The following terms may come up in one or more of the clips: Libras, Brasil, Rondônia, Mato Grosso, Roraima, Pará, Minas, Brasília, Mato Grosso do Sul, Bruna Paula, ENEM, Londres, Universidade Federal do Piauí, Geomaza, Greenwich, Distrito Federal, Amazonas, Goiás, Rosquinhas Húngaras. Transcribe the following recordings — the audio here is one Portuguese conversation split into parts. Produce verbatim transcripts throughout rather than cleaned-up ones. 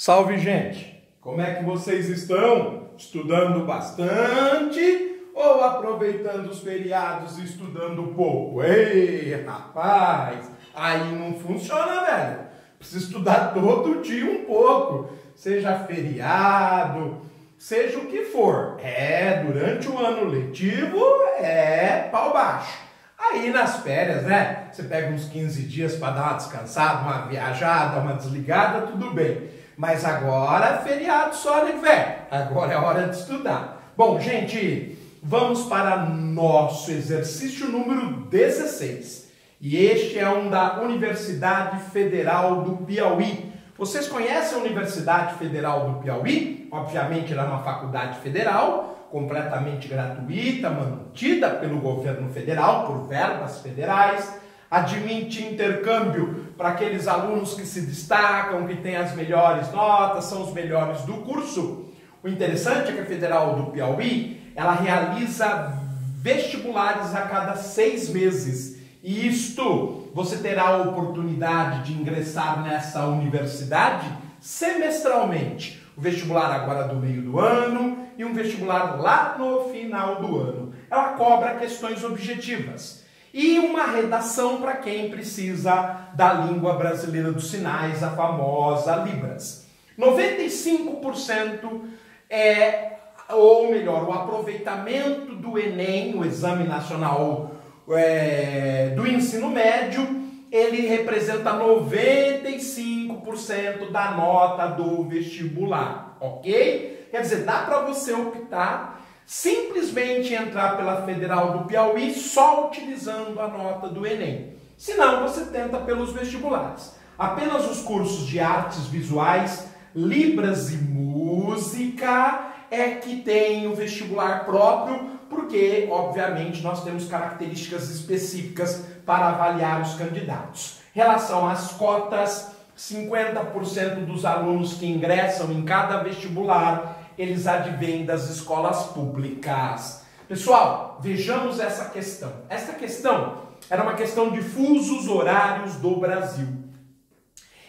Salve, gente! Como é que vocês estão? Estudando bastante ou aproveitando os feriados e estudando pouco? Ei, rapaz! Aí não funciona, velho! Precisa estudar todo dia um pouco, seja feriado, seja o que for. É, durante o ano letivo é pau baixo. Aí nas férias, né? Você pega uns quinze dias para dar uma descansada, uma viajada, uma desligada, tudo bem. Mas agora, feriado só, né, velho? Agora é hora de estudar. Bom, gente, vamos para nosso exercício número dezesseis. E este é um da Universidade Federal do Piauí. Vocês conhecem a Universidade Federal do Piauí? Obviamente, ela é uma faculdade federal, completamente gratuita, mantida pelo governo federal, por verbas federais, admite intercâmbio para aqueles alunos que se destacam, que têm as melhores notas, são os melhores do curso. O interessante é que a Federal do Piauí, ela realiza vestibulares a cada seis meses. E isto, você terá a oportunidade de ingressar nessa universidade semestralmente. O vestibular agora do meio do ano e um vestibular lá no final do ano. Ela cobra questões objetivas e uma redação para quem precisa da língua brasileira dos sinais, a famosa Libras. noventa e cinco por cento é, ou melhor, o aproveitamento do Enem, o Exame Nacional é, do Ensino Médio, ele representa noventa e cinco por cento da nota do vestibular, ok? Quer dizer, dá para você optar simplesmente entrar pela Federal do Piauí só utilizando a nota do Enem. Se não, você tenta pelos vestibulares. Apenas os cursos de artes visuais, Libras e música é que tem o vestibular próprio, porque, obviamente, nós temos características específicas para avaliar os candidatos. Em relação às cotas, cinquenta por cento dos alunos que ingressam em cada vestibular, eles advêm das escolas públicas. Pessoal, vejamos essa questão. Essa questão era uma questão de fusos horários do Brasil.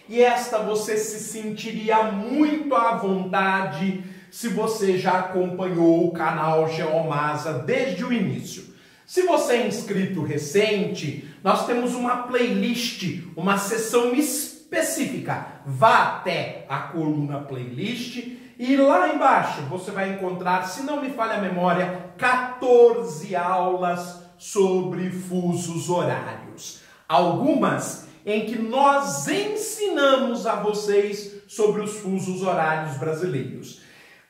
E esta você se sentiria muito à vontade se você já acompanhou o canal Geomaza desde o início. Se você é inscrito recente, nós temos uma playlist, uma sessão específica. Vá até a coluna playlist e lá embaixo você vai encontrar, se não me falha a memória, quatorze aulas sobre fusos horários. Algumas em que nós ensinamos a vocês sobre os fusos horários brasileiros.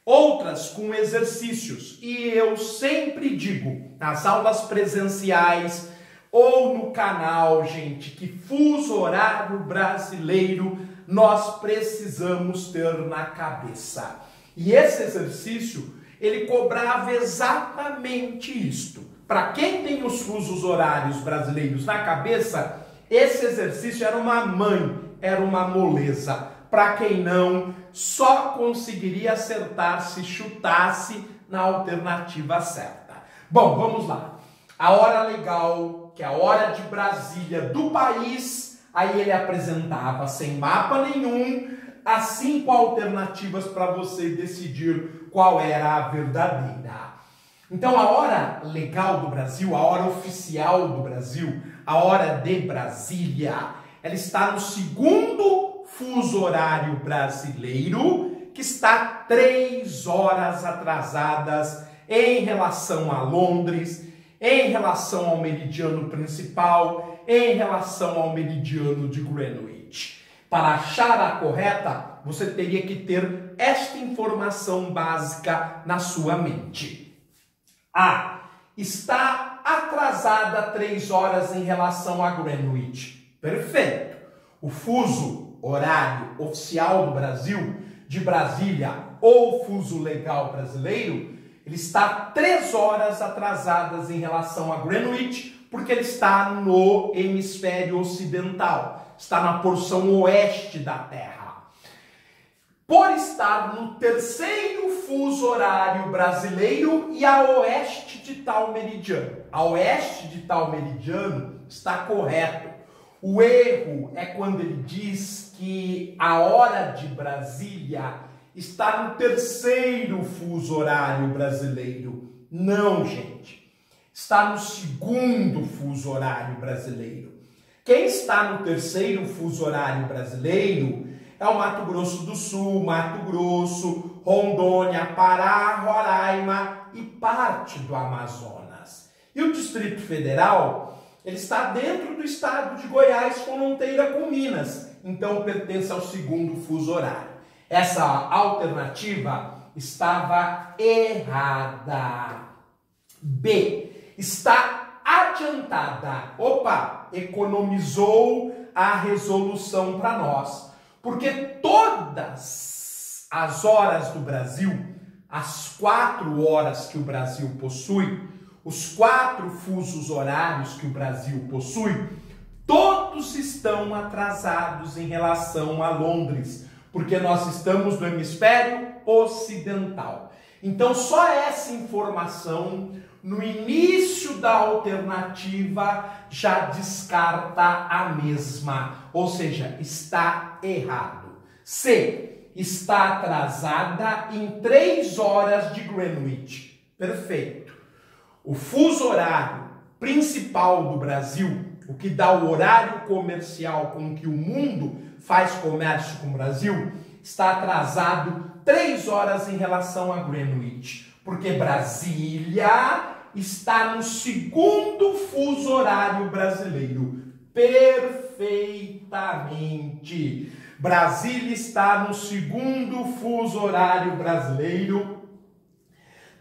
Outras com exercícios, e eu sempre digo, nas aulas presenciais ou no canal, gente, que fuso horário brasileiro nós precisamos ter na cabeça. E esse exercício, ele cobrava exatamente isto. Para quem tem os fusos horários brasileiros na cabeça, esse exercício era uma mãe, era uma moleza. Para quem não, só conseguiria acertar se chutasse na alternativa certa. Bom, vamos lá. A hora legal, que é a hora de Brasília do país, aí ele apresentava sem mapa nenhum as cinco alternativas para você decidir qual era a verdadeira. Então, a hora legal do Brasil, a hora oficial do Brasil, a hora de Brasília, ela está no segundo fuso horário brasileiro, que está três horas atrasadas em relação a Londres, em relação ao meridiano principal, em relação ao meridiano de Greenwich. Para achar a correta, você teria que ter esta informação básica na sua mente. A. Está atrasada três horas em relação a Greenwich. Perfeito. O fuso horário oficial do Brasil, de Brasília, ou fuso legal brasileiro, ele está três horas atrasadas em relação a Greenwich, porque ele está no hemisfério ocidental, está na porção oeste da Terra. Por estar no terceiro fuso horário brasileiro e a oeste de tal meridiano. A oeste de tal meridiano está correto. O erro é quando ele diz que a hora de Brasília está no terceiro fuso horário brasileiro. Não, gente. Está no segundo fuso horário brasileiro. Quem está no terceiro fuso horário brasileiro é o Mato Grosso do Sul, Mato Grosso, Rondônia, Pará, Roraima e parte do Amazonas. E o Distrito Federal, ele está dentro do estado de Goiás, com fronteira com Minas, então pertence ao segundo fuso horário. Essa alternativa estava errada. B. Está adiantada. Opa! Economizou a resolução para nós, porque todas as horas do Brasil, as quatro horas que o Brasil possui, os quatro fusos horários que o Brasil possui, todos estão atrasados em relação a Londres, porque nós estamos no hemisfério ocidental. Então só essa informação no início da alternativa já descarta a mesma, ou seja, está errado. C. Está atrasada em três horas de Greenwich. Perfeito. O fuso horário principal do Brasil, o que dá o horário comercial com que o mundo faz comércio com o Brasil, está atrasado três horas em relação a Greenwich. Porque Brasília está no segundo fuso horário brasileiro. Perfeitamente. Brasília está no segundo fuso horário brasileiro,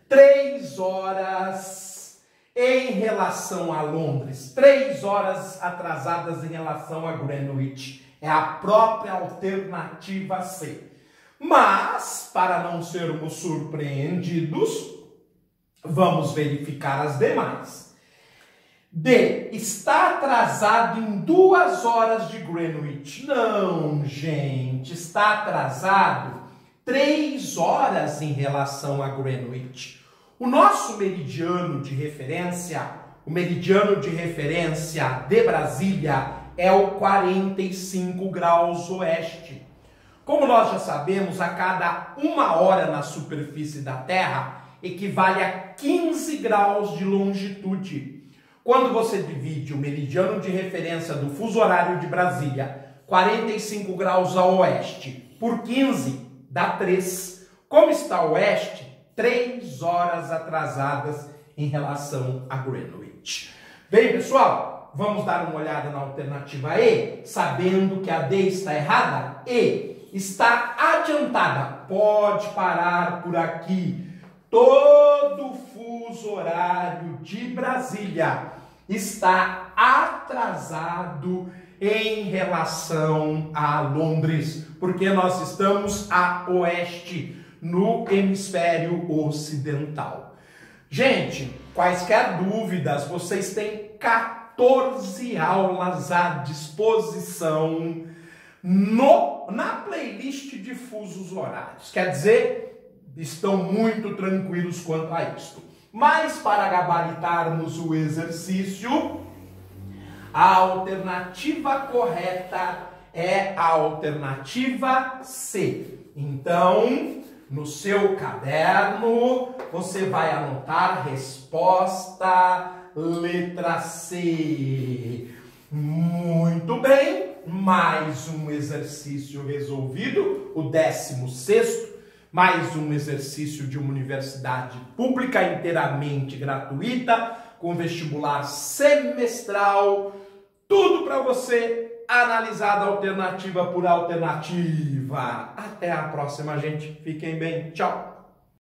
três horas em relação a Londres, três horas atrasadas em relação a Greenwich. É a própria alternativa C. Mas, para não sermos surpreendidos, vamos verificar as demais. D. Está atrasado em duas horas de Greenwich. Não, gente. Está atrasado três horas em relação a Greenwich. O nosso meridiano de referência, o meridiano de referência de Brasília é o quarenta e cinco graus oeste. Como nós já sabemos, a cada uma hora na superfície da Terra equivale a quinze graus de longitude. Quando você divide o meridiano de referência do fuso horário de Brasília, quarenta e cinco graus a oeste, por quinze, dá três. Como está a oeste? três horas atrasadas em relação a Greenwich. Bem, pessoal, vamos dar uma olhada na alternativa E, sabendo que a D está errada? E. Está adiantada. Pode parar por aqui. Todo o fuso horário de Brasília está atrasado em relação a Londres, porque nós estamos a oeste, no hemisfério ocidental. Gente, quaisquer dúvidas, vocês têm quatorze aulas à disposição No, na playlist de fusos horários. Quer dizer, estão muito tranquilos quanto a isto. Mas para gabaritarmos o exercício, a alternativa correta é a alternativa C. Então, no seu caderno, você vai anotar resposta letra C. Muito bem, mais um exercício resolvido, o décimo sexto, mais um exercício de uma universidade pública inteiramente gratuita, com vestibular semestral, tudo para você analisar alternativa por alternativa. Até a próxima, gente. Fiquem bem. Tchau.